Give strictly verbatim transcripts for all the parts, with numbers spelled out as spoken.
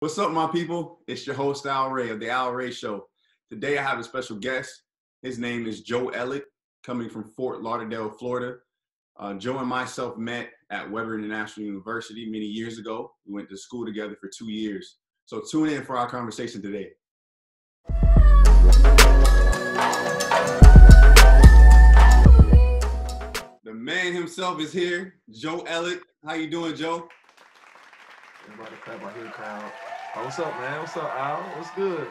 What's up, my people? It's your host, Al Wray of the Al Wray Show. Today, I have a special guest. His name is Joe Ellick, coming from Fort Lauderdale, Florida. Uh, Joe and myself met at Webber International University many years ago. We went to school together for two years. So tune in for our conversation today. The man himself is here, Joe Ellick. How you doing, Joe? Everybody clap out here, crowd. Oh, what's up, man? What's up, Al? What's good?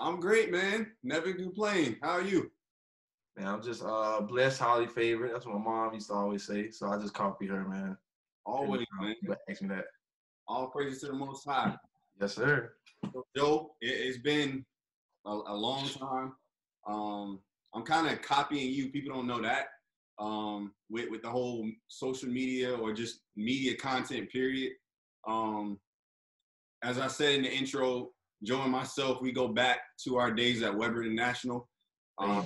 I'm great, man. Never complain. How are you? Man, I'm just uh, blessed, highly favored. That's what my mom used to always say. So I just copy her, man. Always, man. Ask me that. All praises to the Most High. Yes, sir. So, Joe, it's been a, a long time. Um, I'm kind of copying you. People don't know that. Um, with with the whole social media or just media content, period. Um, as I said in the intro, Joe and myself, we go back to our days at Webber International. Um,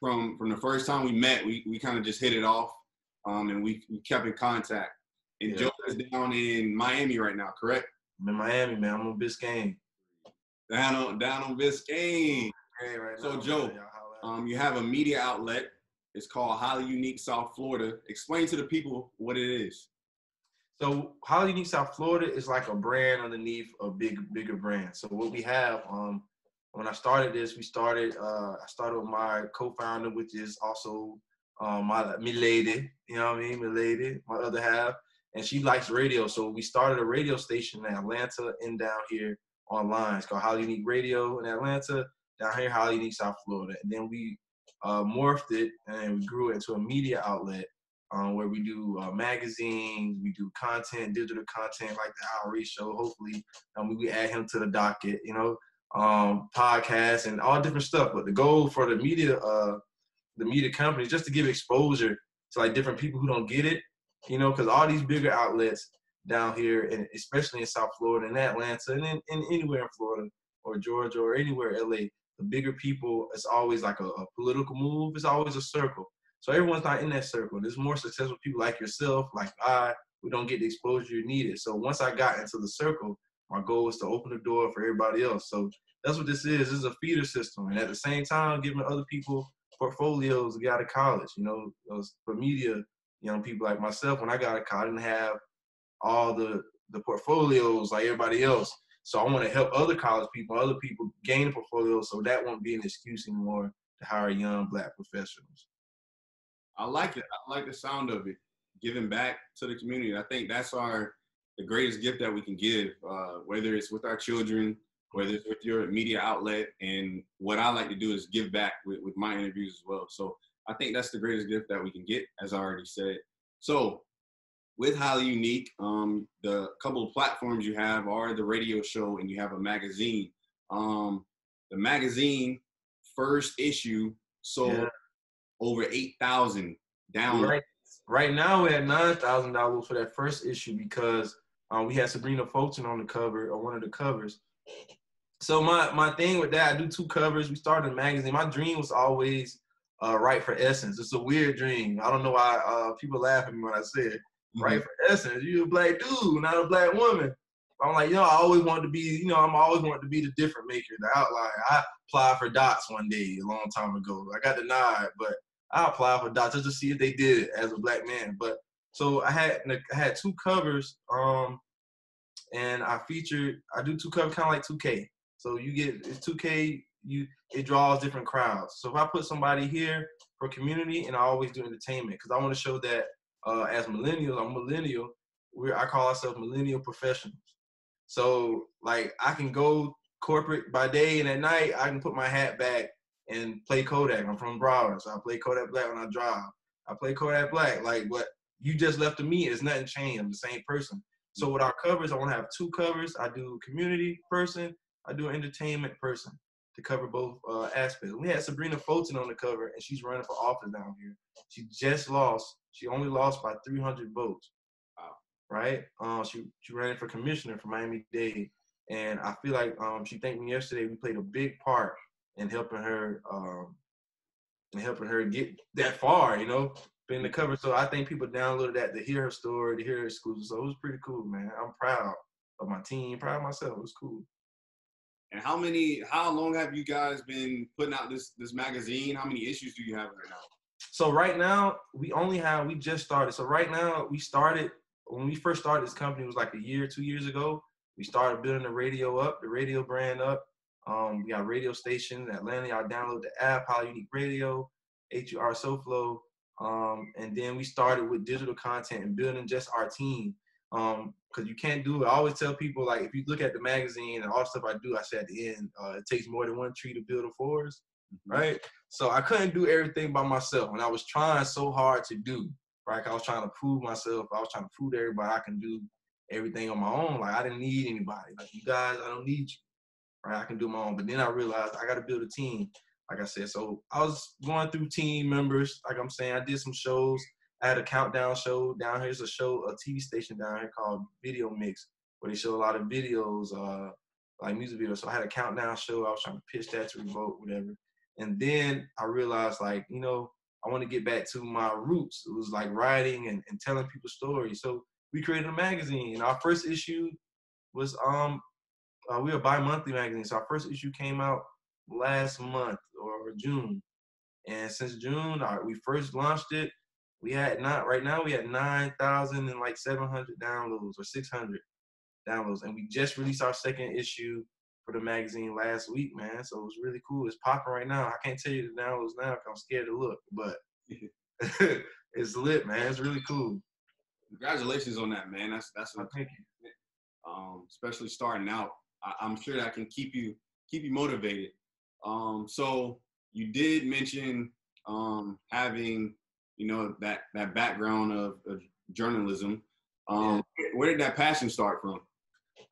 from, from the first time we met, we, we kind of just hit it off, um, and we, we kept in contact. And yeah. Joe is down in Miami right now, correct? I'm in Miami, man. I'm on Biscayne. Down on, down on Biscayne. Okay, right so, now, Joe, um, you have a media outlet. It's called Highly Unique South Florida. Explain to the people what it is. So Highly Unique South Florida is like a brand underneath a big, bigger brand. So what we have, um, when I started this, we started, uh, I started with my co-founder, which is also um, my, my lady, you know what I mean, my lady, my other half, and she likes radio. So we started a radio station in Atlanta and down here online. It's called Highly Unique Radio in Atlanta, down here Highly Unique South Florida. And then we uh, morphed it and we grew it into a media outlet. Um, where we do uh, magazines, we do content, digital content like the Al Wray Show. Hopefully, um, we add him to the docket, you know, um, podcasts and all different stuff. But the goal for the media, uh, the media company, is just to give exposure to like different people who don't get it, you know, because all these bigger outlets down here, and especially in South Florida and Atlanta, and in, in anywhere in Florida or Georgia or anywhere in L A, the bigger people, it's always like a, a political move. It's always a circle. So everyone's not in that circle. There's more successful people like yourself, like I, who don't get the exposure you needed. So once I got into the circle, my goal was to open the door for everybody else. So that's what this is. This is a feeder system. And at the same time, giving other people portfolios, get out of college, you know, for media, you know, people like myself, when I got out of college, I didn't have all the, the portfolios like everybody else. So I want to help other college people, other people gain portfolios, so that won't be an excuse anymore to hire young black professionals. I like it. I like the sound of it, giving back to the community. I think that's our the greatest gift that we can give, uh, whether it's with our children, whether it's with your media outlet. And what I like to do is give back with, with my interviews as well. So I think that's the greatest gift that we can get, as I already said. So with Highly Unique, um, the couple of platforms you have are the radio show and you have a magazine. Um, the magazine, first issue, so... Yeah. Over eight thousand down. Right, right now, we're at nine thousand dollars for that first issue because um, we had Sabrina Fulton on the cover, or one of the covers. So my, my thing with that, I do two covers. We started a magazine. My dream was always uh, write for Essence. It's a weird dream. I don't know why uh, people laugh at me when I say it. Mm-hmm. Write for Essence. You a black dude, not a black woman. I'm like, you know, I always wanted to be, you know, I'm always wanted to be the different maker, the outlier. I applied for Dots one day a long time ago. I got denied, but I applied for Dots just to see if they did it as a black man. But so I had I had two covers, um, and I featured. I do two covers, kind of like two K. So you get it's two K. You it draws different crowds. So if I put somebody here for community, and I always do entertainment because I want to show that uh, as millennials, I'm millennial. We I call ourselves millennial professionals. So like I can go corporate by day, and at night I can put my hat back and play Kodak. I'm from Broward, so I play Kodak Black when I drive. I play Kodak Black. Like what you just left to me is nothing changed. I'm the same person. So with our covers, I want to have two covers. I do community person. I do entertainment person to cover both uh, aspects. We had Sabrina Fulton on the cover, and she's running for office down here. She just lost. She only lost by three hundred votes. Right? Um, she, she ran for commissioner for Miami-Dade. And I feel like um, she thanked me yesterday. We played a big part in helping her um, in helping her get that far, you know, being the cover. So I think people downloaded that to hear her story, to hear her exclusive. So it was pretty cool, man. I'm proud. of my team, proud of myself. It was cool. And how many, how long have you guys been putting out this this magazine? How many issues do you have right now? So right now, we only have, we just started. So right now, we started, when we first started this company, it was like a year, two years ago. We started building the radio up, the radio brand up. Um, we got radio stations in Atlanta. Y'all download the app, Highly Unique Radio, H U R SoFlo. Um, and then we started with digital content and building just our team. Um, because you can't do it. I always tell people, like, if you look at the magazine and all stuff I do, I say at the end, uh, it takes more than one tree to build a forest, right? So I couldn't do everything by myself, and I was trying so hard to do, right? I was trying to prove myself. I was trying to prove to everybody I can do everything on my own. Like, I didn't need anybody. Like, you guys, I don't need you, right? I can do my own. But then I realized I got to build a team, like I said. So I was going through team members, like I'm saying. I did some shows. I had a countdown show down here. It's a show, a T V station down here called Video Mix, where they show a lot of videos, uh, like music videos. So I had a countdown show. I was trying to pitch that to Revolt, whatever. And then I realized, like, you know, I want to get back to my roots. It was like writing and, and telling people stories. So we created a magazine. And our first issue was, um, uh, we were a bi-monthly magazine. So our first issue came out last month or June. And since June, our, we first launched it. We had not right now. We had nine thousand and like seven hundred downloads or six hundred downloads, and we just released our second issue for the magazine last week, man. So it was really cool. It's popping right now. I can't tell you the downloads now because I'm scared to look, but it's lit, man. It's really cool. Congratulations on that, man. That's that's what I'm thinking. Um, especially starting out, I, I'm sure that can keep you keep you motivated. Um, so you did mention um, having. You know, that, that background of, of journalism. Um, yeah. Where did that passion start from?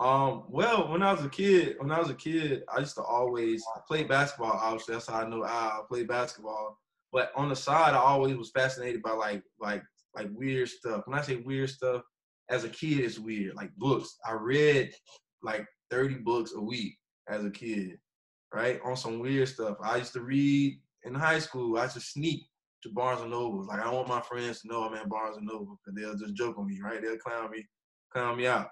Um, well, when I was a kid, when I was a kid, I used to always I played basketball. Obviously, that's how I know I played basketball. But on the side, I always was fascinated by like like like weird stuff. When I say weird stuff, as a kid, it's weird. Like books, I read like thirty books a week as a kid, right? On some weird stuff. I used to read in high school. I used to sneak to Barnes and Noble. Like, I don't want my friends to know I'm at Barnes and Noble because they'll just joke on me, right? They'll clown me, clown me out,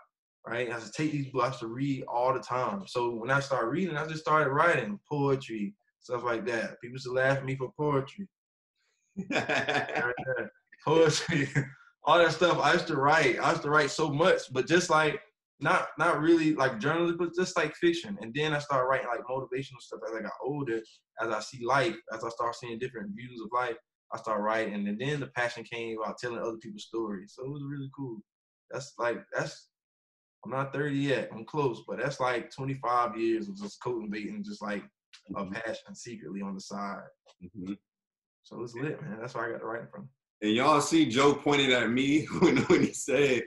right? I just take these books to read all the time. So when I started reading, I just started writing poetry, stuff like that. People used to laugh at me for poetry. Poetry, all that stuff. I used to write. I used to write so much, but just like, not not really like journalism, but just like fiction. And then I started writing like motivational stuff as I got older, as I see life, as I start seeing different views of life. I started writing, and then the passion came about telling other people's stories. So it was really cool. That's like, that's, I'm not thirty yet. I'm close, but that's like twenty-five years of just cultivating just like a passion secretly on the side. Mm-hmm. So it's lit, man. That's where I got the writing from. And y'all see Joe pointed at me when, when he said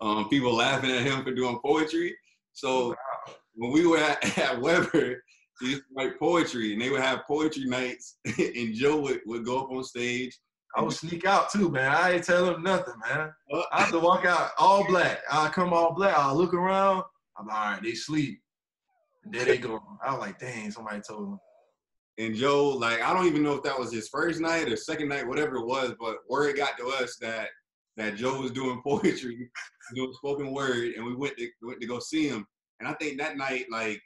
um, people laughing at him for doing poetry. So wow. When we were at, at Webber, he used to write poetry, and they would have poetry nights, and Joe would, would go up on stage. I would sneak out, too, man. I ain't tell him nothing, man. I have to walk out all black. I come all black. I look around. I'm like, all right, they sleep. And there they go. I was like, dang, somebody told him. And Joe, like, I don't even know if that was his first night or second night, whatever it was, but word got to us that that Joe was doing poetry, doing spoken word, and we went to, went to go see him. And I think that night, like,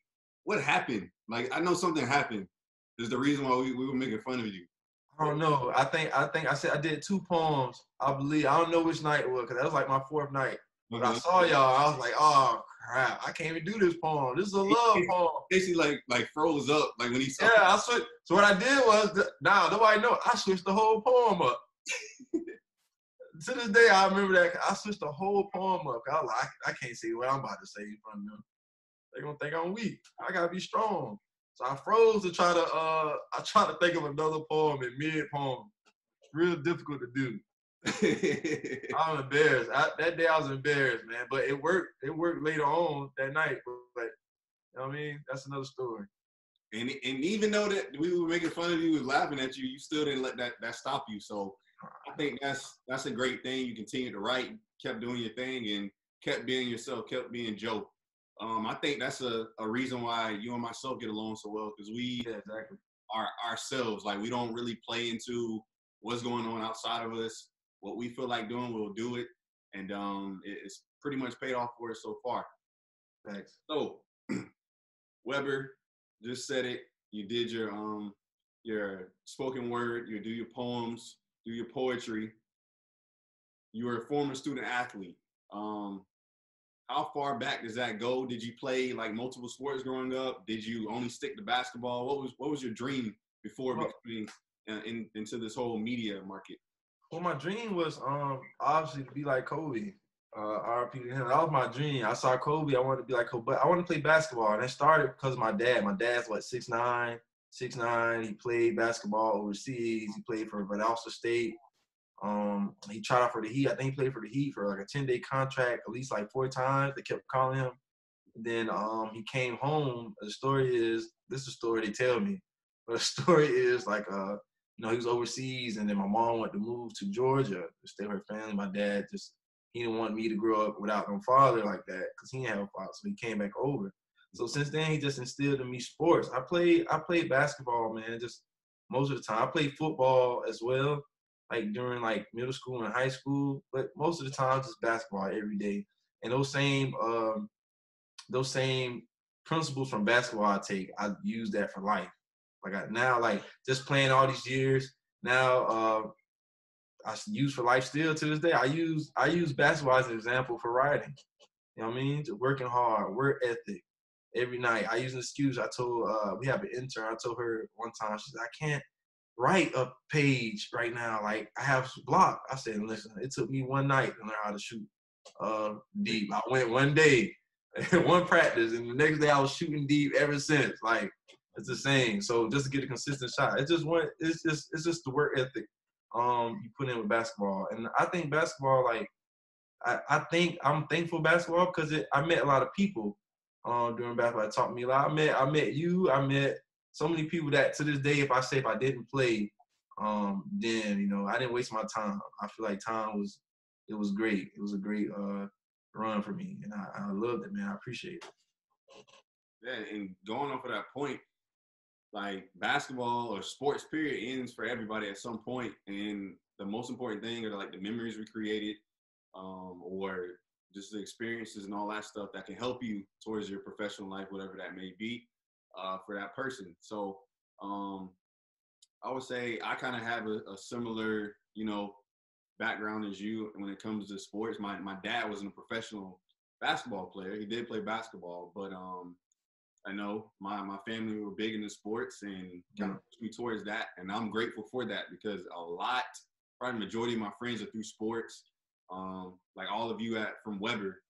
what happened? Like, I know something happened. There's the reason why we, we were making fun of you. I don't know. I think I think I said I did two poems. I believe I don't know which night it was because that was like my fourth night. But mm-hmm. I saw y'all. I was like, oh crap! I can't even do this poem. This is a love poem. Casey like like froze up like when he saw. Yeah, I switched. So what I did was the, nah, nobody know. I switched the whole poem up. To this day, I remember that I switched the whole poem up. I was like, I, I can't see what I'm about to say in front of them. They're gonna think I'm weak. I gotta be strong. So I froze to try to uh I tried to think of another poem in mid-poem. Real difficult to do. I'm embarrassed. I, that day I was embarrassed, man. But it worked, it worked later on that night. But, but you know what I mean? That's another story. And and even though that we were making fun of you and laughing at you, you still didn't let that, that stop you. So I think that's that's a great thing. You continued to write, kept doing your thing, and kept being yourself, kept being Joe. Um, I think that's a, a reason why you and myself get along so well, because we yeah, exactly. are ourselves. Like, we don't really play into what's going on outside of us. What we feel like doing, we'll do it. And um, it, it's pretty much paid off for us so far. Thanks. So, Webber, just said it. You did your um your spoken word. You do your poems. Do your poetry. You were a former student athlete. Um, how far back does that go? Did you play like multiple sports growing up? Did you only stick to basketball? What was what was your dream before well, becoming uh, in, into this whole media market? Well, my dream was um obviously to be like Kobe. Uh, R I P to him. That was my dream. I saw Kobe. I wanted to be like Kobe. I wanted to play basketball, and it started because of my dad. My dad's what six nine, six nine. He played basketball overseas. He played for Valdosta State. Um, he tried out for the Heat. I think he played for the Heat for like a ten day contract, at least like four times. They kept calling him. Then um, he came home. The story is this is the story they tell me, but the story is like uh, you know, he was overseas, and then my mom went to move to Georgia to stay with her family. My dad just He didn't want me to grow up without no father like that because he didn't have a father, so he came back over. So since then, he just instilled in me sports. I played, I played basketball, man, just most of the time. I played football as well, like during like middle school and high school, but most of the time just basketball every day. And those same, um, those same principles from basketball I take, I use that for life. Like I, now, like just playing all these years now. Uh, I use for life still to this day. I use I use basketball as an example for writing. You know what I mean? Just working hard, work ethic. Every night, I use an excuse. I told uh, we have an intern. I told her one time, she said, "I can't write a page right now. Like I have block." I said, "Listen, it took me one night to learn how to shoot uh, deep. I went one day, one practice, and the next day I was shooting deep ever since. Like it's the same. So just to get a consistent shot, it's just one. It's just it's just the work ethic." Um, you put in with basketball, and I think basketball, like, I, I think I'm thankful for basketball because it, I met a lot of people um, during basketball. It taught me a lot. I met, I met you. I met so many people that to this day, if I say if I didn't play, um, then you know I didn't waste my time. I feel like time was, it was great. It was a great uh, run for me, and I, I loved it, man. I appreciate it. Yeah, and going off of that point, like basketball or sports period ends for everybody at some point. And the most important thing are like the memories we created um, or just the experiences and all that stuff that can help you towards your professional life, whatever that may be uh, for that person. So um, I would say I kind of have a, a similar, you know, background as you when it comes to sports. My, my dad wasn't a professional basketball player. He did play basketball, but um, I know my, my family were big into sports and kind of pushed me towards that. And I'm grateful for that because a lot, probably the majority of my friends are through sports. Um, like all of you at from Webber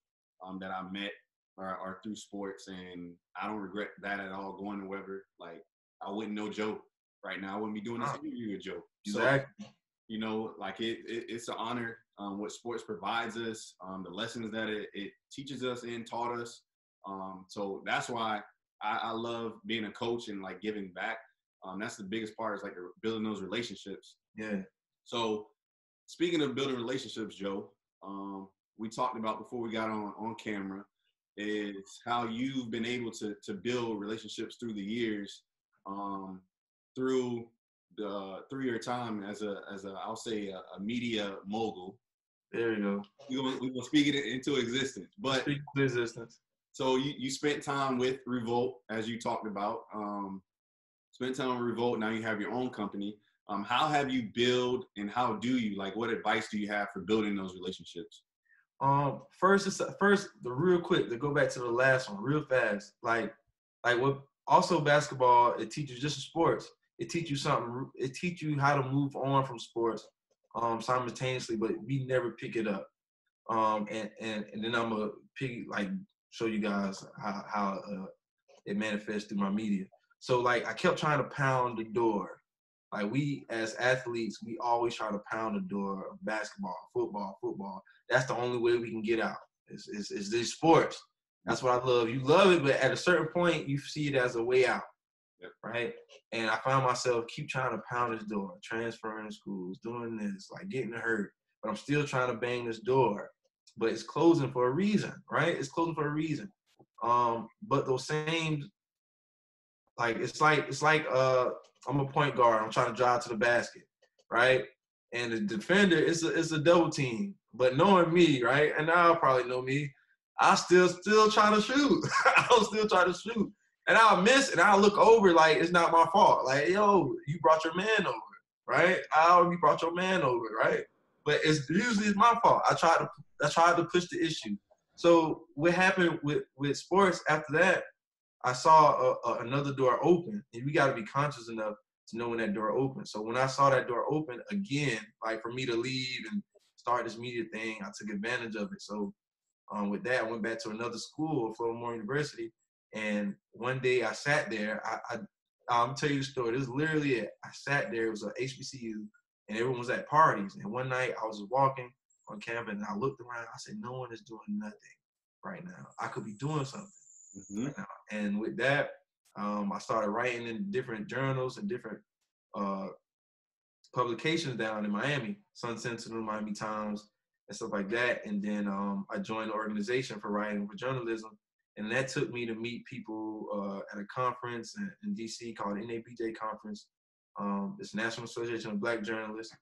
um, that I met are, are through sports. And I don't regret that at all going to Webber. Like I wouldn't know Joe right now. I wouldn't be doing this interview with Joe. So, exactly. You know, like it, it it's an honor um, what sports provides us, um, the lessons that it, it teaches us and taught us. Um, so that's why I, I love being a coach and like giving back. Um, that's the biggest part is like building those relationships. Yeah. So speaking of building relationships, Joe, um, we talked about before we got on, on camera is how you've been able to, to build relationships through the years, um, through the, through your time as a, as a, I'll say a, a media mogul. There you go. We will, we will speak it into existence, but speak to existence. So you, you spent time with Revolt, as you talked about, um, spent time with Revolt. Now you have your own company. Um, how have you build and how do you, like, what advice do you have for building those relationships? Um, first, first, the real quick, to go back to the last one real fast, like, like what also basketball, it teaches just sports. It teaches you something. It teaches you how to move on from sports um, simultaneously, but we never pick it up. Um, and, and, and then I'm a piggy, like, show you guys how, how uh, it manifests through my media. So, like, I kept trying to pound the door. Like, we as athletes, we always try to pound the door of basketball, football, football. That's the only way we can get out. It's, it's, it's these sports. That's what I love. You love it, but at a certain point, you see it as a way out, right? And I found myself keep trying to pound this door, transferring to schools, doing this, like getting hurt. But I'm still trying to bang this door. But it's closing for a reason, right? It's closing for a reason. Um, but those same, like it's like it's like uh, I'm a point guard. I'm trying to drive to the basket, right? And the defender, it's a it's a double team. But knowing me, right? And now I probably know me. I still still try to shoot. I was still trying to shoot. And I'll miss and I'll look over like it's not my fault. Like, yo, you brought your man over, right? I already brought your man over, right? But it's usually it's my fault. I tried to I tried to push the issue. So what happened with, with sports after that, I saw a, a, another door open, and we got to be conscious enough to know when that door opens. So when I saw that door open again, like for me to leave and start this media thing, I took advantage of it. So um, with that, I went back to another school, Florida University, and one day I sat there. I, I, I'll tell you the story. This is literally it. I sat there. It was a H B C U, and everyone was at parties. And one night I was walking on campus, and I looked around. I said, no one is doing nothing right now. I could be doing something mm-hmm. right now. And with that, um, I started writing in different journals and different uh, publications down in Miami, Sun Sentinel, Miami Times, and stuff like that. And then um, I joined the organization for writing for journalism. And that took me to meet people uh, at a conference in, in D C called N A B J Conference. Um, it's National Association of Black Journalists.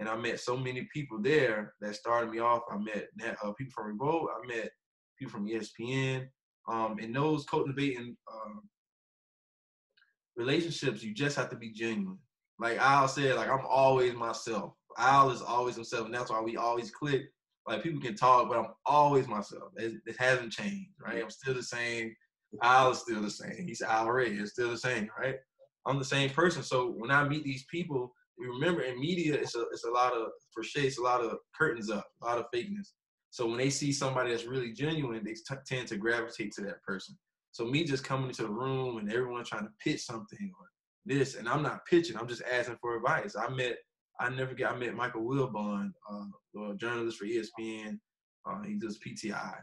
And I met so many people there that started me off. I met uh, people from Revolt. I met people from E S P N. Um, and those cultivating uh, relationships, you just have to be genuine. Like Al said, like I'm always myself. Al is always himself, and that's why we always click. Like people can talk, but I'm always myself. It, it hasn't changed, right? I'm still the same. Al is still the same. He's Al Wray. It's still the same, right? I'm the same person. So when I meet these people, you remember in media, it's a it's a lot of crochet, it's a lot of curtains up, a lot of fakeness. So when they see somebody that's really genuine, they t- tend to gravitate to that person. So me just coming into a room and everyone trying to pitch something or this, and I'm not pitching, I'm just asking for advice. I met, I never got, I met Michael Wilbon, uh, a journalist for E S P N. Uh, he does P T I.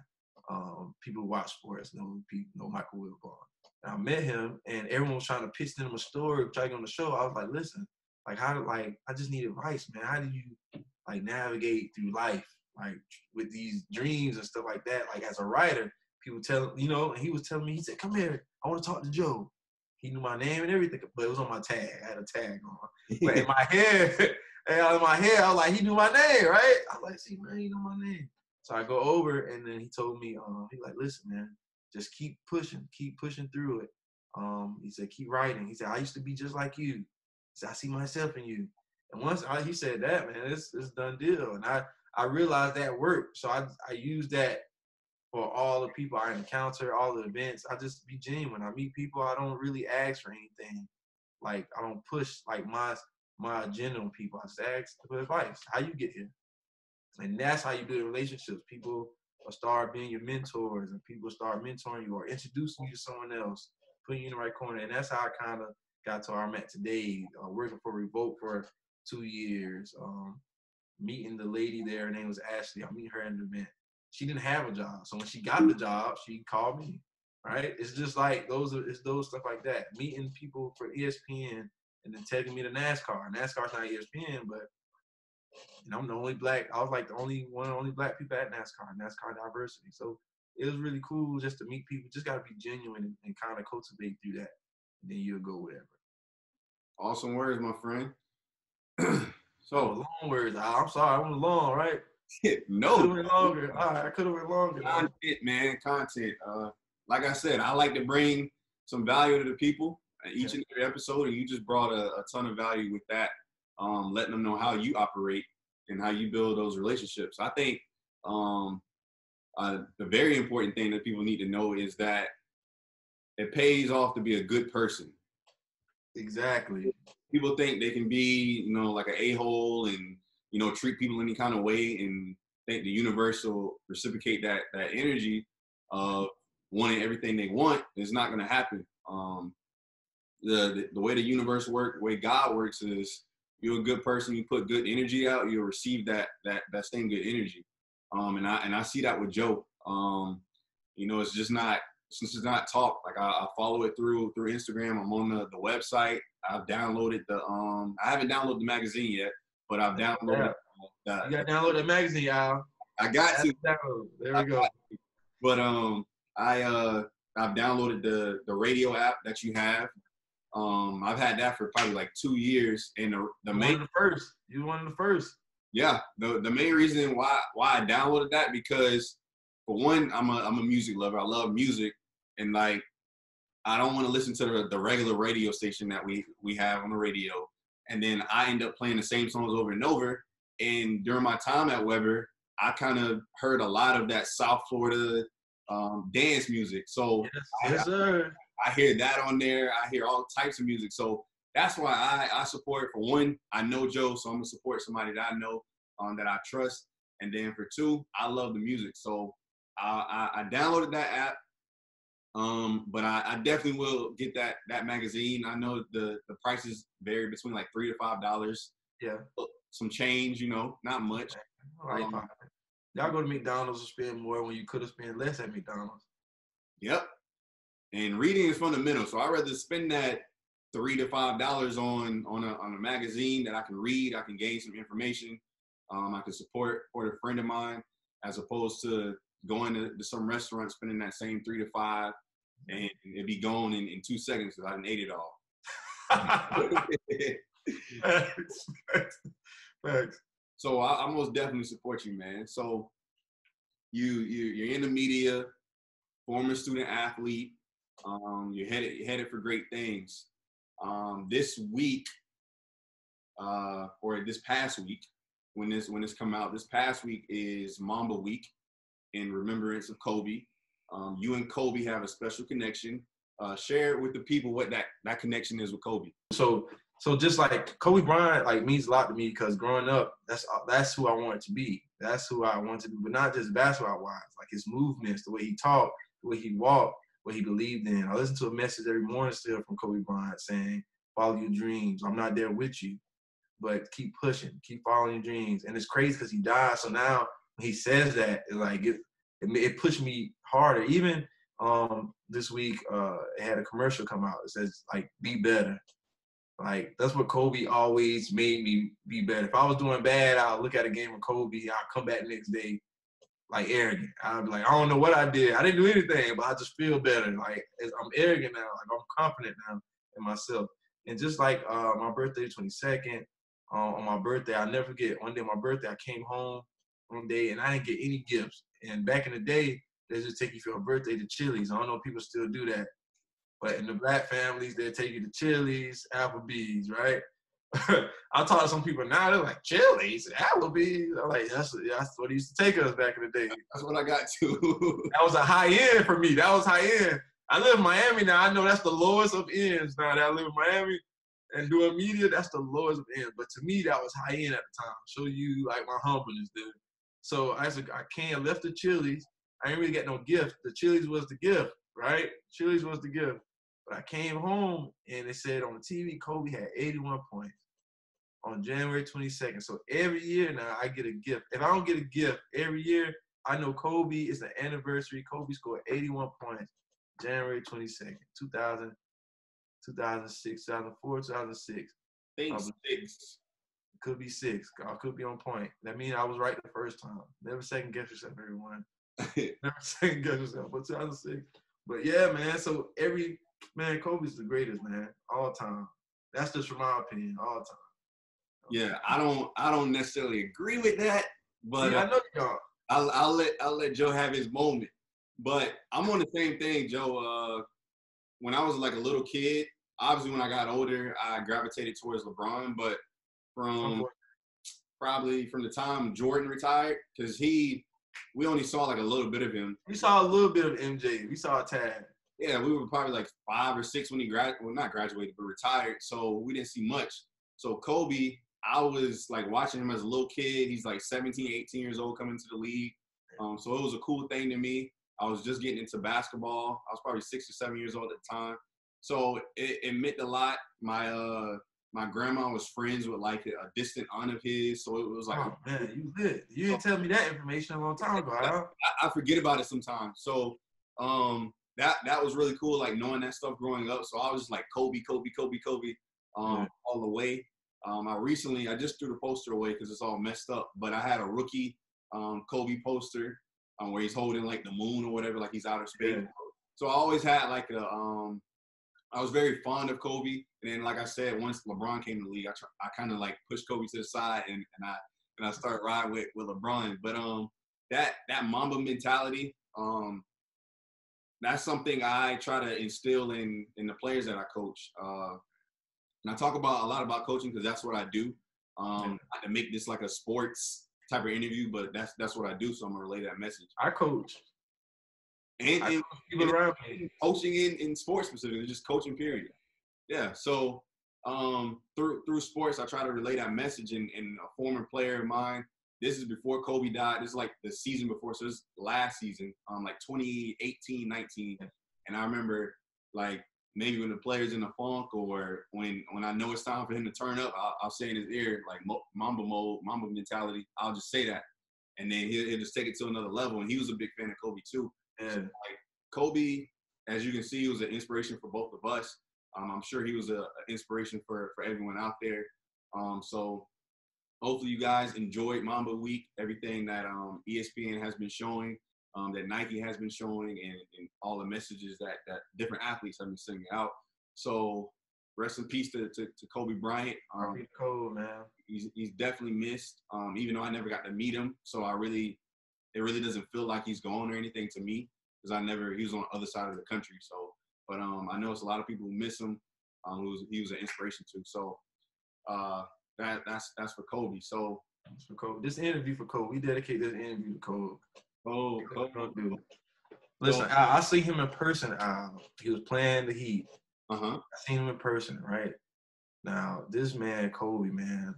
Um, people who watch sports know, know Michael Wilbon. And I met him, and everyone was trying to pitch them a story, trying on the show. I was like, listen, like how, like I just need advice, man. How do you like navigate through life? Like with these dreams and stuff like that, like as a writer, people tell, you know, and he was telling me, he said, come here, I want to talk to Joe. He knew my name and everything, but it was on my tag. I had a tag on. But in my head, out of my head, I was like, he knew my name, right? I was like, see, man, he knew my name. So I go over, and then he told me, uh, he like, listen, man, just keep pushing, keep pushing through it. Um, he said, keep writing. He said, I used to be just like you. He said, I see myself in you. And once I, he said that, man, it's it's done deal. And I, I realized that worked. So I I use that for all the people I encounter, all the events. I just be genuine. I meet people, I don't really ask for anything. Like I don't push like my my agenda on people. I just ask for advice. How you get here? And that's how you build relationships. People will start being your mentors, and people start mentoring you or introducing you to someone else, putting you in the right corner. And that's how I kind of got to where I'm at today, uh, working for Revolt for two years. Um, meeting the lady there, her name was Ashley. I meet her at an event. She didn't have a job. So when she got the job, she called me, right? It's just like those, it's those stuff like that. Meeting people for E S P N and then taking me to NASCAR. NASCAR's not E S P N, but and I'm the only black, I was like the only one of the only black people at NASCAR, NASCAR diversity. So it was really cool just to meet people. Just got to be genuine and, and kind of cultivate through that. And then you'll go whatever. Awesome words, my friend. So long words. I'm sorry, I went long, right? No, I could have went longer. All right, I could have went longer. Content, man, content. Uh, like I said, I like to bring some value to the people each and every episode, and you just brought a, a ton of value with that, um, letting them know how you operate and how you build those relationships. I think um, uh, the very important thing that people need to know is that it pays off to be a good person. Exactly. People think they can be, you know, like an a-hole and, you know, treat people any kind of way and think the universe will reciprocate that that energy of wanting everything they want. It's not going to happen. Um, the, the the way the universe works, the way God works is you're a good person. You put good energy out, you'll receive that that that same good energy. Um, and I and I see that with Joe. Um, you know, it's just not. Since it's not talk, like I, I follow it through through Instagram. I'm on the, the website. I've downloaded the um. I haven't downloaded the magazine yet, but I've downloaded. Yeah. The, you got to download the magazine, y'all. I got That's to. Down. There we I go. But um, I uh, I've downloaded the the radio app that you have. Um, I've had that for probably like two years, and the the You're main one of the first. You were one of the first. Yeah. the The main reason why why I downloaded that because. for one, I'm a, I'm a music lover. I love music. And like, I don't want to listen to the, the regular radio station that we, we have on the radio. And then I end up playing the same songs over and over. And during my time at Webber, I kind of heard a lot of that South Florida um, dance music. So yes, yes, sir. I, I hear that on there. I hear all types of music. So that's why I, I support, for one, I know Joe, so I'm going to support somebody that I know, um, that I trust. And then for two, I love the music. So I, I, I downloaded that app. Um, but I, I definitely will get that that magazine. I know the, the prices vary between like three to five dollars. Yeah. Some change, you know, not much. All right, um, y'all go to McDonald's and spend more when you could have spent less at McDonald's. Yep. And reading is fundamental. So I'd rather spend that three to five dollars on on a on a magazine that I can read, I can gain some information, um, I can support or a friend of mine, as opposed to going to, to some restaurant, spending that same three to five, and it'd be gone in, in two seconds because I done ate it all. Thanks. Thanks. So I, I most definitely support you, man. So you you you're in the media, former student athlete. Um, you're headed you're headed for great things. Um, this week, uh, or this past week, when this when this come out, this past week is Mamba Week, in remembrance of Kobe. Um, you and Kobe have a special connection. Uh, share with the people what that, that connection is with Kobe. So, so just like Kobe Bryant, like means a lot to me because growing up, that's that's who I wanted to be. That's who I wanted to be, but not just basketball wise. Like his movements, the way he talked, the way he walked, what he believed in. I listen to a message every morning still from Kobe Bryant saying, "Follow your dreams. I'm not there with you, but keep pushing, keep following your dreams." And it's crazy because he died, so now. He says that, like, it, it, it pushed me harder. Even um, this week, uh, it had a commercial come out. It says, like, be better. Like, that's what Kobe always made me be better. If I was doing bad, I'll look at a game of Kobe. I'll come back the next day, like, arrogant. I'll be like, I don't know what I did. I didn't do anything, but I just feel better. Like, I'm arrogant now. Like, I'm confident now in myself. And just like uh, my birthday, twenty-second, uh, on my birthday, I'll never forget. One day, my birthday, I came home one day, and I didn't get any gifts. And back in the day, they just take you for your birthday to Chili's. I don't know if people still do that. But in the black families, they'll take you to Chili's, Applebee's, right? I talk to some people now, they're like, Chili's, Applebee's? I'm like, that's, that's what they used to take us back in the day. That's what I got to. That was a high end for me. That was high end. I live in Miami now. I know that's the lowest of ends now that I live in Miami. And doing media, that's the lowest of ends. But to me, that was high end at the time. Show you, like, my humbleness, dude. So I said, I can't left the Chili's. I ain't really got no gift. The Chili's was the gift, right? Chili's was the gift. But I came home, and it said on the T V, Kobe had eighty-one points on January twenty-second. So every year now, I get a gift. If I don't get a gift every year, I know Kobe is the anniversary. Kobe scored eighty-one points January twenty-second, two thousand, two thousand six, two thousand four, two thousand six. Thanks. Could be six. I could be on point. That means I was right the first time. Never second guess yourself, everyone. Never second guess yourself. But two thousand six. But yeah, man. So every man, Kobe's the greatest, man, all time. That's just from my opinion, all time. Yeah, I don't, I don't necessarily agree with that, but yeah, I know y'all. I'll, I'll let, I'll let Joe have his moment. But I'm on the same thing, Joe. Uh, when I was like a little kid, obviously when I got older, I gravitated towards LeBron, but from probably from the time Jordan retired, because he, we only saw like a little bit of him. We saw a little bit of M J. We saw a tad. Yeah, we were probably like five or six when he grad, well, not graduated, but retired. So we didn't see much. So Kobe, I was like watching him as a little kid. He's like seventeen, eighteen years old coming to the league. Um, so it was a cool thing to me. I was just getting into basketball. I was probably six or seven years old at the time. So it, it meant a lot. My, uh, My grandma was friends with like a distant aunt of his, so it was like, oh, man, you lit. You didn't tell me that information a long time ago. Huh? I, I forget about it sometimes. So um, that that was really cool, like knowing that stuff growing up. So I was just like Kobe, Kobe, Kobe, Kobe, um, yeah. all the way. Um, I recently I just threw the poster away because it's all messed up. But I had a rookie um, Kobe poster um, where he's holding like the moon or whatever, like he's out of space. Yeah. So I always had like a. Um, I was very fond of Kobe, and then, like I said, once LeBron came to the league, I, try, I kind of like pushed Kobe to the side, and, and I and I started riding with, with LeBron. But um, that that Mamba mentality, Um, that's something I try to instill in in the players that I coach. Uh, and I talk about a lot about coaching because that's what I do. Um, I can make this like a sports type of interview, but that's that's what I do. So I'm gonna relay that message. I coach. And, and, and around coaching in, in sports specifically, just coaching period. Yeah. So um, through through sports, I try to relay that message. And, and a former player of mine, this is before Kobe died. This is like the season before. So this is last season, um, like twenty eighteen, nineteen. And I remember like maybe when the player's in the funk or when when I know it's time for him to turn up, I'll, I'll say in his ear, like Mamba mode, Mamba mentality. I'll just say that. And then he'll, he'll just take it to another level. And he was a big fan of Kobe too. And so, like, Kobe, as you can see, was an inspiration for both of us. Um, I'm sure he was an inspiration for, for everyone out there. Um, so hopefully you guys enjoyed Mamba Week, everything that um, E S P N has been showing, um, that Nike has been showing, and, and all the messages that, that different athletes have been sending out. So rest in peace to, to, to Kobe Bryant. Um, cool, man. He's, he's definitely missed, um, even though I never got to meet him. So I really – it really doesn't feel like he's gone or anything to me because I never – he was on the other side of the country. So, but um, I know it's a lot of people who miss him. Um, who was, he was an inspiration to. So uh, that that's that's for Kobe. So for Kobe. This interview for Kobe. We dedicate this interview to Kobe. Oh, Kobe. Listen, Kobe. I, I see him in person. Uh, he was playing the Heat. Uh huh. I seen him in person, right? Now this man, Kobe, man.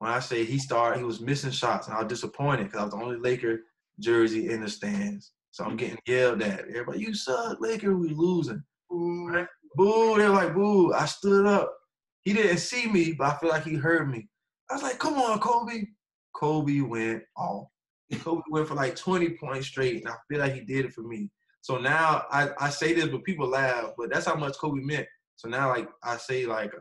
When I say he started, he was missing shots, and I was disappointed because I was the only Laker jersey in the stands. So I'm getting yelled at. Everybody, you suck, Laker, we losing. Boo, right? Boo. They're like, boo. I stood up. He didn't see me, but I feel like he heard me. I was like, come on, Kobe. Kobe went off. Kobe went for like twenty points straight, and I feel like he did it for me. So now I, I say this, but people laugh, but that's how much Kobe meant. So now, like, I say, like, uh,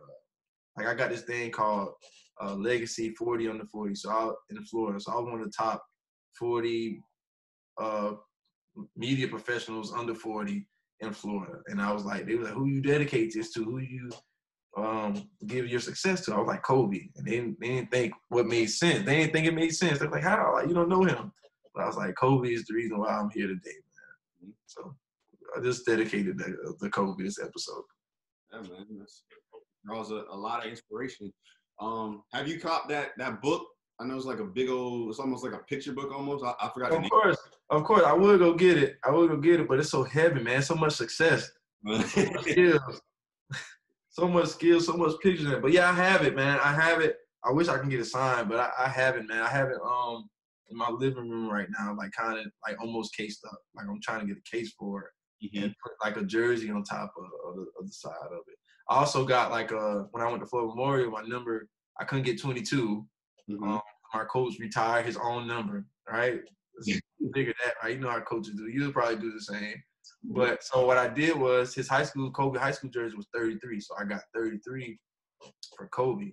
like I got this thing called – Uh, legacy forty under forty, so I in Florida, so I was one of the top forty uh, media professionals under forty in Florida, and I was like, they were like, who you dedicate this to, who you um, give your success to? I was like, Kobe, and they didn't, they didn't think what made sense. They didn't think it made sense. They're like, how? Like, you don't know him, but I was like, Kobe is the reason why I'm here today, man. So I just dedicated the, the Kobe this episode. Yeah, man, that's, that was a, a lot of inspiration. Um, have you copped that that book? I know it's like a big old, it's almost like a picture book almost. I, I forgot. Of the name. course, of course, I would go get it. I would go get it, but it's so heavy, man. So much success, so much skills, so much skills, so much pictures in it. But yeah, I have it, man. I have it. I wish I can get it signed, but I, I have it, man. I have it um in my living room right now, like kind of like almost cased up. Like I'm trying to get a case for it mm-hmm. and put like a jersey on top of, of, the, of the side of it. I also got, like, uh, when I went to Florida Memorial, my number, I couldn't get twenty-two. Mm-hmm. Um, my coach retired his own number, right? Figure that, right? You know how coaches do. You'll probably do the same. But so what I did was his high school, Kobe high school jersey was thirty-three. So I got thirty-three for Kobe.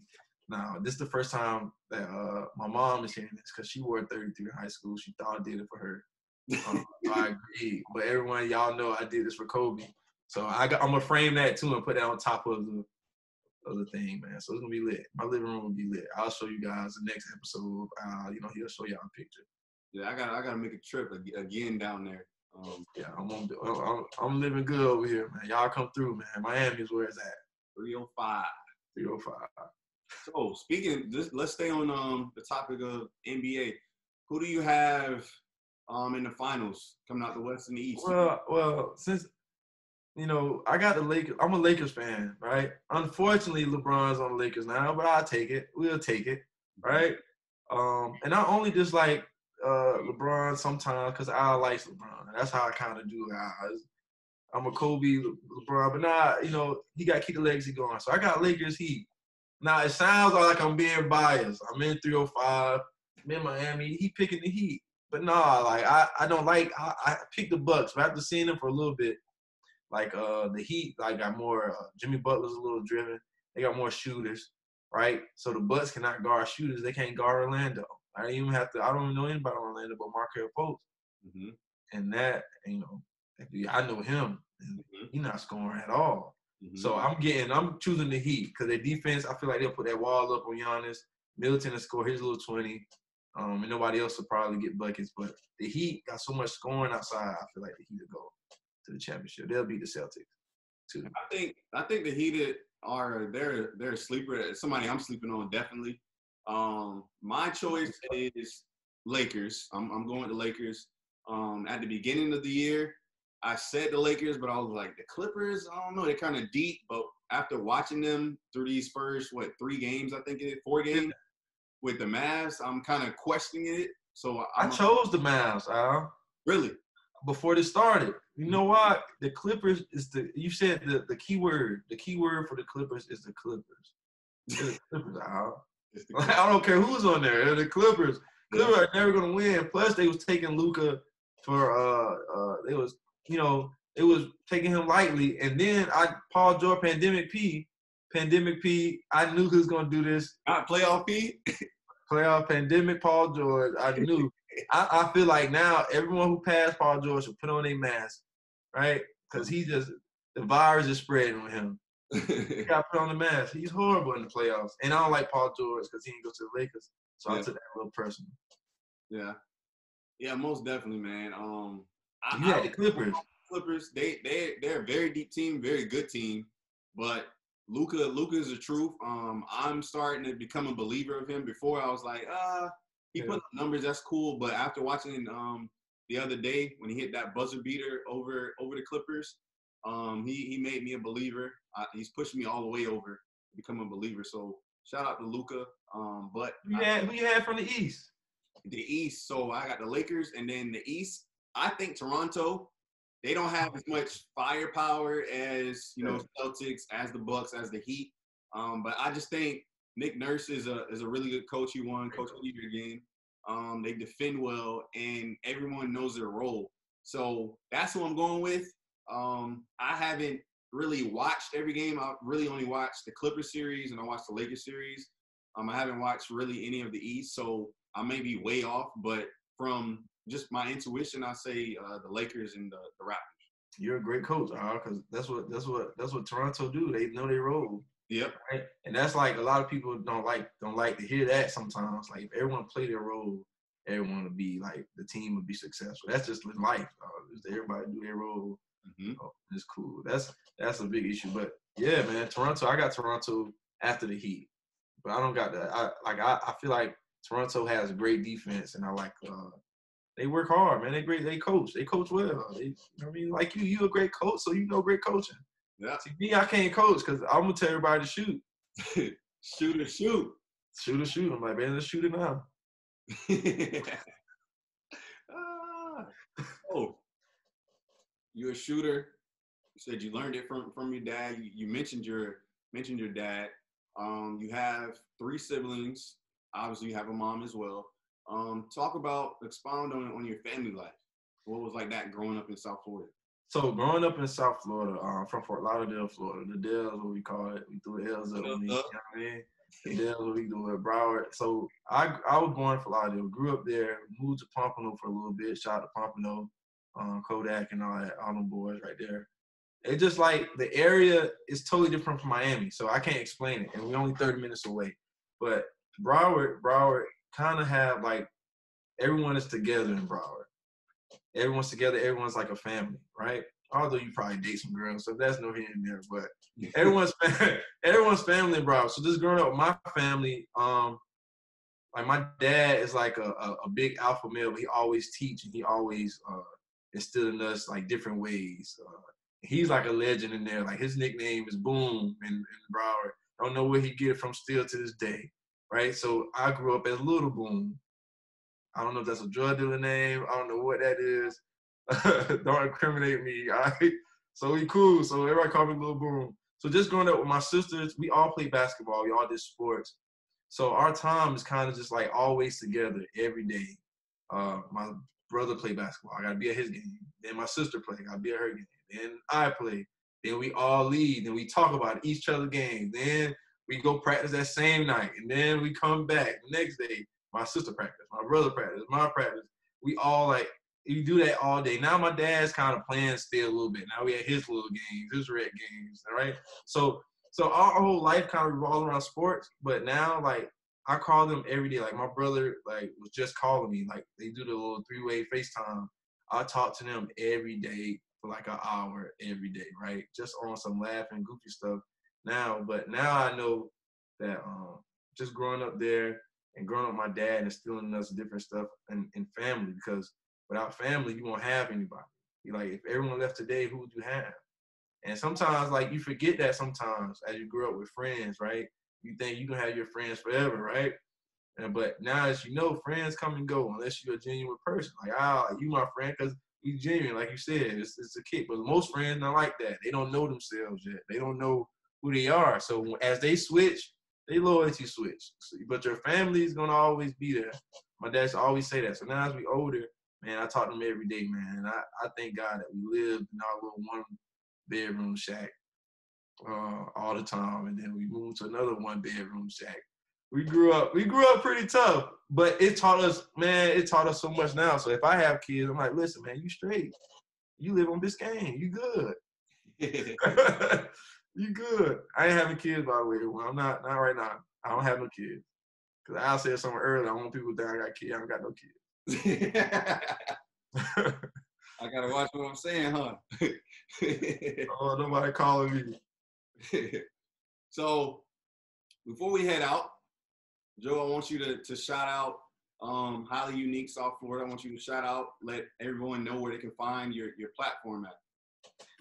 Now, this is the first time that uh, my mom is hearing this because she wore thirty-three in high school. She thought I did it for her. Um, I agree. But everyone, y'all know I did this for Kobe. So I got, I'm going to frame that, too, and put that on top of the, of the thing, man. So it's going to be lit. My living room will be lit. I'll show you guys the next episode. Uh, you know, he'll show y'all a picture. Yeah, I got I gotta make a trip again down there. Um, yeah, I'm, on, I'm I'm living good over here, man. Y'all come through, man. Miami is where it's at. three oh five. three oh five. So speaking, this, let's stay on um the topic of N B A. Who do you have um in the finals coming out the West and the East? Well, well since – You know, I got the Lakers. I'm a Lakers fan, right? Unfortunately, LeBron's on the Lakers now, but I'll take it. We'll take it, right? Um, and I only dislike uh, LeBron sometimes because I like LeBron. That's how I kind of do it. I'm a Kobe, LeBron, but nah, you know, he got to keep the legacy going. So I got Lakers Heat. Now, it sounds like I'm being biased. I'm in three oh five. I'm in Miami. He picking the Heat. But nah, like, I, I don't like – I, I picked the Bucks, but after seeing them for a little bit, Like uh, the Heat, like got more. Uh, Jimmy Butler's a little driven. They got more shooters, right? So the Bucks cannot guard shooters. They can't guard Orlando. I don't even have to. I don't even know anybody in Orlando but Markelle Fultz. Mm-hmm. And that, you know, I know him. Mm-hmm. He's not scoring at all. Mm-hmm. So I'm getting. I'm choosing the Heat because their defense. I feel like they'll put that wall up on Giannis. Middleton will score his little twenty. Um, and nobody else will probably get buckets, but the Heat got so much scoring outside. I feel like the Heat will go to the championship. They'll beat the Celtics too. I think I think the Heat are they're they're a sleeper. Somebody I'm sleeping on definitely. Um, my choice is Lakers. I'm I'm going to Lakers. Um, at the beginning of the year, I said the Lakers, but I was like the Clippers. I don't know. They're kind of deep, but after watching them through these first what three games, I think it is four games. With the Mavs, I'm kind of questioning it. So I'm I chose the Mavs, Al. Really? Before this started. You know what? The Clippers is the – you said the, the key word. The key word for the Clippers is the Clippers. The Clippers, Al. It's the Clippers. I don't care who's on there. They're the Clippers. Clippers are never going to win. Plus, they was taking Luka for uh, – uh, they was, you know, it was taking him lightly. And then I Paul George, Pandemic P, Pandemic P, I knew he was going to do this. Not playoff P? Playoff Pandemic Paul George, I knew. I, I feel like now everyone who passed Paul George should put on their mask, right? Because he just – the virus is spreading with him. He got to put on the mask. He's horrible in the playoffs. And I don't like Paul George because he didn't go to the Lakers. So yeah. I took that a little personal. Yeah. Yeah, most definitely, man. Um, you had the Clippers. Clippers, they, they, they're a very deep team, very good team. But – Luka, Luka is the truth. Um, I'm starting to become a believer of him. Before I was like, ah, he yeah. put up numbers, that's cool. But after watching um the other day when he hit that buzzer beater over over the Clippers, um, he he made me a believer. Uh, he's pushed me all the way over to become a believer. So shout out to Luka. Um, but who you had, who you had from the East? The East. So I got the Lakers, and then the East. I think Toronto. They don't have as much firepower as, you know, Celtics, as the Bucks, as the Heat. Um, but I just think Nick Nurse is a is a really good coach. He won Coach of the Year again. Um, they defend well, and everyone knows their role. So that's who I'm going with. Um, I haven't really watched every game. I really only watched the Clippers series, and I watched the Lakers series. Um, I haven't watched really any of the East, so I may be way off, but from – just my intuition, I say uh, the Lakers and the, the Raptors. You're a great coach, Al, because that's what that's what that's what Toronto do. They know their role. Yep. Right? And that's like a lot of people don't like don't like to hear that sometimes. Like if everyone play their role, everyone will be like the team would be successful. That's just life. Just everybody do their role. Mm-hmm. Oh, it's cool. That's that's a big issue. But yeah, man, Toronto. I got Toronto after the Heat, but I don't got that. I like I, I feel like Toronto has great defense, and I like. Uh, They work hard, man. They great. They coach. They coach well. They, you know what I mean, like you, you a great coach, so you know great coaching. Yeah. See, me, I can't coach because I'm gonna tell everybody to shoot. shoot or shoot. Shoot or shoot. I'm like, man, let's shoot it now. ah. Oh, you're a shooter. You said you learned it from from your dad. You, you mentioned your mentioned your dad. Um, you have three siblings. Obviously, you have a mom as well. Um, talk about, expound on on your family life. What was like that growing up in South Florida? So growing up in South Florida, um, from Fort Lauderdale, Florida, the Dells, what we call it, we threw L's up. You know what I mean? The Dells, we do it, Broward. So I I was born in Fort Lauderdale, grew up there, moved to Pompano for a little bit. Shout out to Pompano, um, Kodak, and all that, all them boys right there. It's just like the area is totally different from Miami, so I can't explain it. And we're only thirty minutes away, but Broward, Broward. kind of have, like, everyone is together in Broward. Everyone's together. Everyone's like a family, right? Although you probably date some girls, so that's no here and there. But everyone's everyone's family in Broward. So just growing up with my family, um, like, my dad is, like, a, a, a big alpha male, but he always teach, and he always uh, instilled in us, like, different ways. Uh, he's, like, a legend in there. Like, his nickname is Boom in, in Broward. I don't know where he get it from still to this day. Right, so I grew up as Little Boom. I don't know if that's a drug dealer name. I don't know what that is. Don't incriminate me, all right? So we cool. So everybody called me Little Boom. So just growing up with my sisters, we all play basketball. We all did sports. So our time is kind of just like always together every day. Uh, my brother played basketball. I got to be at his game. Then my sister played. I got to be at her game. Then I played. Then we all lead. Then we talk about each other's game. Then we go practice that same night, and then we come back the next day. My sister practice, my brother practice, my practice. We all, like, you do that all day. Now my dad's kind of playing still a little bit. Now we at his little games, his red games, all right? So so our whole life kind of revolves around sports, but now, like, I call them every day. Like, my brother, like, was just calling me. Like, they do the little three-way FaceTime. I talk to them every day for, like, an hour every day, right? Just on some laughing, goofy stuff now. But now I know that um, just growing up there and growing up with my dad and instilling us different stuff in, in family, because without family, you won't have anybody. You're like, if everyone left today, who would you have? And sometimes, like, you forget that sometimes as you grow up with friends, right? You think you can have your friends forever, right? And but now, as you know, friends come and go unless you're a genuine person. Like, ah, you my friend because you genuine, like you said, it's it's a kid. But most friends not like that. They don't know themselves yet. They don't know who they are. So as they switch, they loyalty switch. So, but your family is gonna always be there. My dad's always say that. So now as we older, man, I talk to them every day, man. And I I thank God that we lived in our little one bedroom shack uh all the time, and then we moved to another one bedroom shack. We grew up we grew up pretty tough, but it taught us, man, it taught us so much now. So if I have kids, I'm like, listen, man, you straight, you live on Biscayne, you good. You good. I ain't having kids, by the way. Well, I'm not not right now. I don't have no kids, because I said something earlier, I want people to think I got kids. I don't got no kids. I gotta watch what I'm saying, huh? Oh, nobody calling me. So, before we head out, Joe, I want you to, to shout out um, Highly Unique South Florida. I want you to shout out, let everyone know where they can find your, your platform at.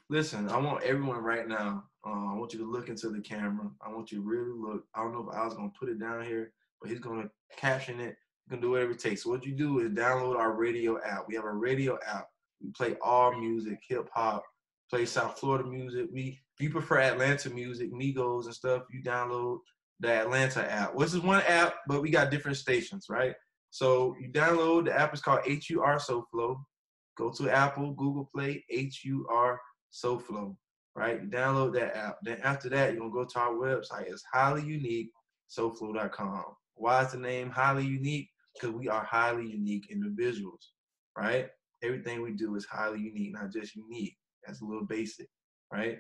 Listen, I want everyone right now, uh, I want you to look into the camera. I want you to really look. I don't know if I was going to put it down here, but he's going to caption it. You can do whatever it takes. So what you do is download our radio app. We have a radio app. We play all music, hip-hop, play South Florida music. We, if you prefer Atlanta music, Migos and stuff, you download the Atlanta app. Well, this is one app, but we got different stations, right? So you download, the app is called H U R SoFlo. Go to Apple, Google Play, H U R SoFlo, right? You download that app. Then after that, you're going to go to our website. It's highly unique soflo dot com. Why is the name Highly Unique? Because we are highly unique individuals, right? Everything we do is highly unique, not just unique. That's a little basic, right?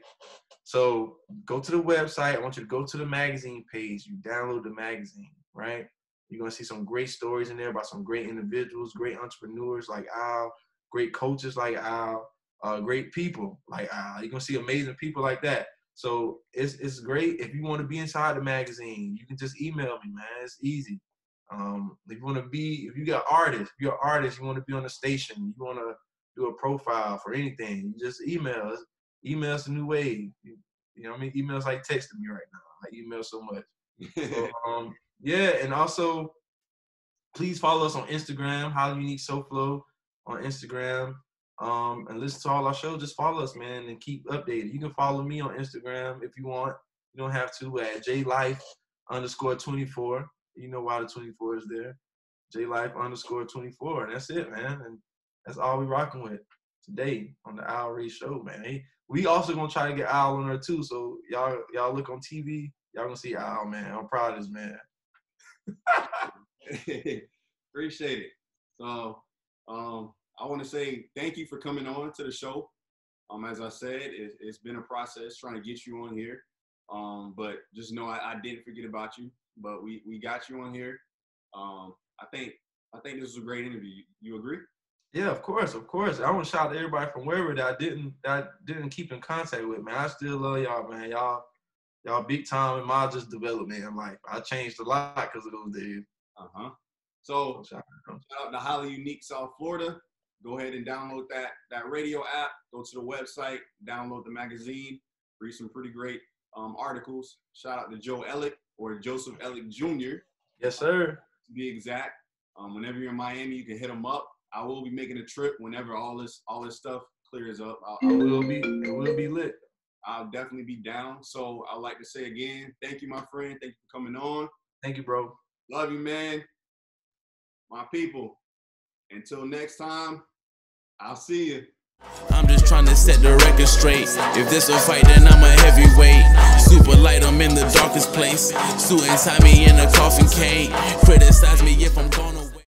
So go to the website. I want you to go to the magazine page. You download the magazine, right? You're going to see some great stories in there about some great individuals, great entrepreneurs like Al, great coaches like Al, uh, great people like Al. You're going to see amazing people like that. So it's, it's great. If you want to be inside the magazine, you can just email me, man. It's easy. Um, if you want to be, if you got artists, if you're an artist, you want to be on the station, you want to do a profile for anything, you just email us. Email us the new wave. You, you know what I mean? Email's like texting me right now. I email so much. So, um, yeah, and also, please follow us on Instagram, Highly Unique SoFlo on Instagram, um, and listen to all our shows. Just follow us, man, and keep updated. You can follow me on Instagram if you want. You don't have to, at J Life underscore twenty four. You know why the twenty-four is there. J Life underscore twenty four, and that's it, man. And that's all we rocking with today on the Al Wray Show, man. We also gonna try to get Al on there too. So y'all, y'all look on T V, y'all gonna see Al, man. I'm proud of this man. Appreciate it. So um, I want to say thank you for coming on to the show. Um, as I said, it, it's been a process trying to get you on here, um, but just know I, I didn't forget about you. But we, we got you on here. Um, I think I think this was a great interview. You agree? Yeah, of course, of course. I want to shout out to everybody from wherever that I didn't that I didn't keep in contact with, man. I still love y'all, man. Y'all y'all big time in my just development in life. I changed a lot because of those days. Uh huh. So shout out to Highly Unique South Florida. Go ahead and download that that radio app. Go to the website. Download the magazine. Read some pretty great um, articles. Shout out to Joe Ellick. Or Joseph Ellick Junior Yes, sir. To be exact. Um, whenever you're in Miami, you can hit him up. I will be making a trip whenever all this all this stuff clears up. I'll, I'll, it will be it will be lit. I'll definitely be down. So I'd like to say again, thank you, my friend. Thank you for coming on. Thank you, bro. Love you, man. My people. Until next time, I'll see you. I'm just trying to set the record straight. If this a fight, then I'm a heavyweight. Super light, I'm in the darkest place. Suit and tie me in a coffin cane. Criticize me if I'm gone.